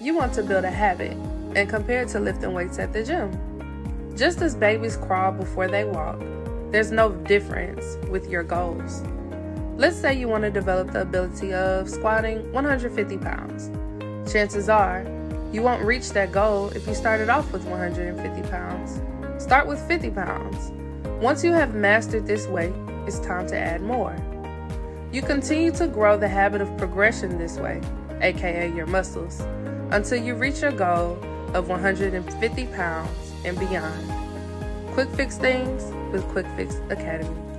you want to build a habit and compare it to lifting weights at the gym. Just as babies crawl before they walk, there's no difference with your goals. Let's say you want to develop the ability of squatting 150 pounds. Chances are, you won't reach that goal if you started off with 150 pounds. Start with 50 pounds. Once you have mastered this weight, it's time to add more. You continue to grow the habit of progression this way, aka your muscles, until you reach your goal of 150 pounds and beyond. Quick Fix Things with Quick Fix Academy.